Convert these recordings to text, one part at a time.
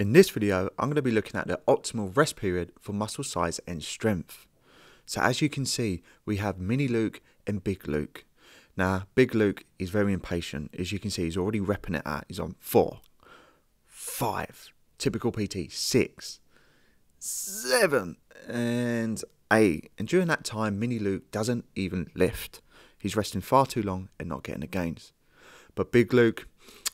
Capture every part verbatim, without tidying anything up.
In this video, I'm going to be looking at the optimal rest period for muscle size and strength. So as you can see, we have mini Luke and big Luke. Now, big Luke is very impatient. As you can see, he's already repping it out. He's on four, five, typical P T, six, seven, and eight. And during that time, mini Luke doesn't even lift. He's resting far too long and not getting the gains. But big Luke,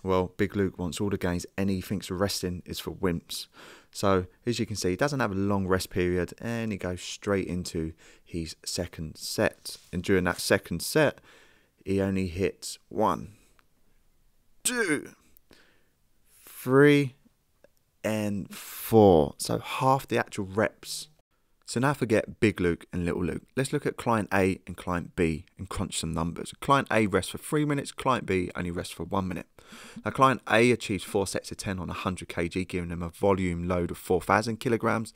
well, big Luke wants all the gains and he thinks resting is for wimps. So as you can see, he doesn't have a long rest period and he goes straight into his second set. And during that second set, he only hits one, two, three, and four. So half the actual reps. So now forget big Luke and little Luke. Let's look at client A and client B and crunch some numbers. Client A rests for three minutes, client B only rests for one minute. Now client A achieves four sets of ten on one hundred kilograms, giving them a volume load of four thousand kilograms.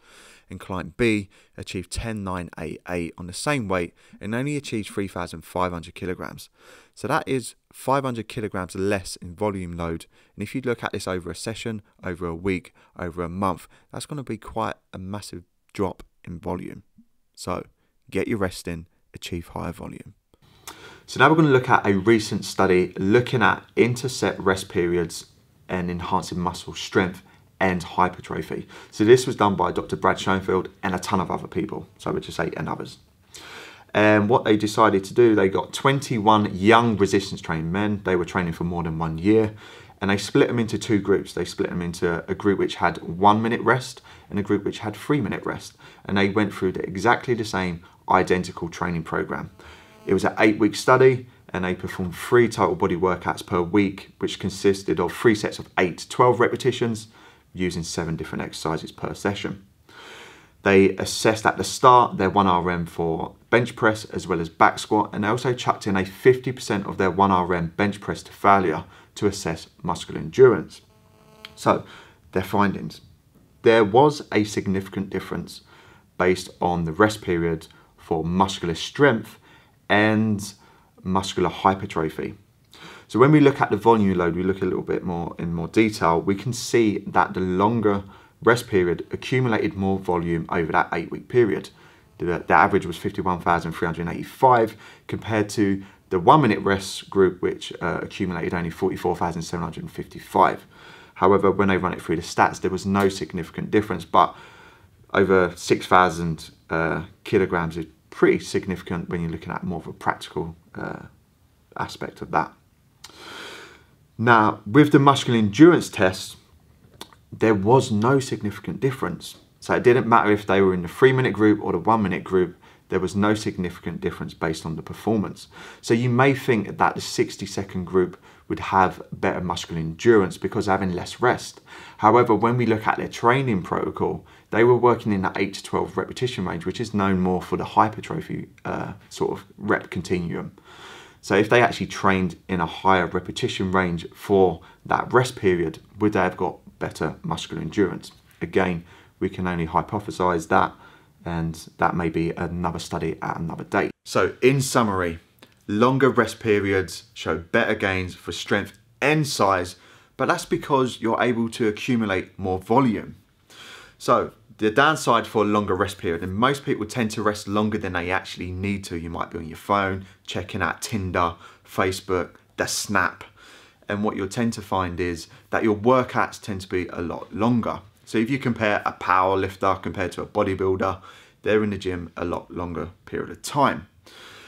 And client B achieved ten nine eight eight on the same weight and only achieves three thousand five hundred kilograms. So that is five hundred kilograms less in volume load. And if you look at this over a session, over a week, over a month, that's going to be quite a massive drop in volume. So get your rest in, achieve higher volume. So now we're going to look at a recent study looking at interset rest periods and enhancing muscle strength and hypertrophy. So this was done by Doctor Brad Schoenfield and a ton of other people. So we'll just say and others. And what they decided to do, they got twenty-one young resistance trained men. They were training for more than one year. And they split them into two groups. They split them into a group which had one minute rest and a group which had three minute rest. And they went through the, exactly the same identical training program. It was an eight week study and they performed three total body workouts per week, which consisted of three sets of eight to twelve repetitions using seven different exercises per session. They assessed at the start their one R M for bench press as well as back squat, and they also chucked in a fifty percent of their one R M bench press to failure to assess muscular endurance. So their findings. There was a significant difference based on the rest period for muscular strength and muscular hypertrophy. So when we look at the volume load, we look a little bit more in more detail, we can see that the longer rest period accumulated more volume over that eight week period. The, the average was fifty-one thousand three hundred eighty-five compared to the one minute rest group, which uh, accumulated only forty-four thousand seven hundred fifty-five. However, when they run it through the stats, there was no significant difference, but over six thousand uh, kilograms is pretty significant when you're looking at more of a practical uh, aspect of that. Now, with the muscular endurance test, there was no significant difference. So it didn't matter if they were in the three minute group or the one minute group, there was no significant difference based on the performance. So you may think that the sixty second group would have better muscular endurance because they're having less rest. However, when we look at their training protocol, they were working in that eight to twelve repetition range, which is known more for the hypertrophy uh, sort of rep continuum. So if they actually trained in a higher repetition range for that rest period, would they have got better muscular endurance? Again, we can only hypothesize that, and that may be another study at another date. So in summary, longer rest periods show better gains for strength and size, but that's because you're able to accumulate more volume. So the downside for a longer rest period, and most people tend to rest longer than they actually need to. You might be on your phone, checking out Tinder, Facebook, the Snap. And what you'll tend to find is that your workouts tend to be a lot longer. So if you compare a power lifter compared to a bodybuilder, they're in the gym a lot longer period of time.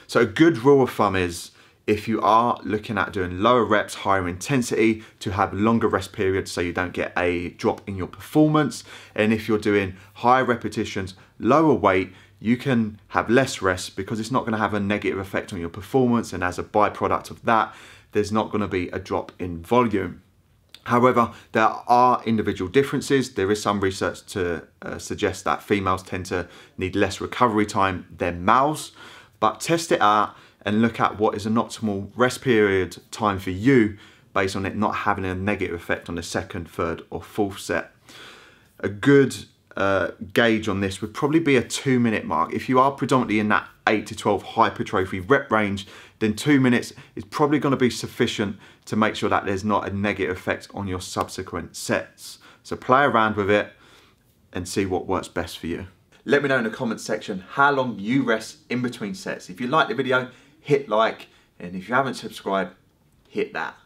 So a good rule of thumb is if you are looking at doing lower reps, higher intensity, to have longer rest periods so you don't get a drop in your performance. And if you're doing higher repetitions, lower weight, you can have less rest because it's not going to have a negative effect on your performance. And as a byproduct of that, there's not going to be a drop in volume. However, there are individual differences. There is some research to uh, suggest that females tend to need less recovery time than males, but test it out and look at what is an optimal rest period time for you based on it not having a negative effect on the second, third, or fourth set. A good uh, gauge on this would probably be a two minute mark. If you are predominantly in that eight to twelve hypertrophy rep range, then two minutes is probably going to be sufficient to make sure that there's not a negative effect on your subsequent sets. So play around with it and see what works best for you. Let me know in the comments section how long you rest in between sets. If you like the video, hit like, and if you haven't subscribed, hit that.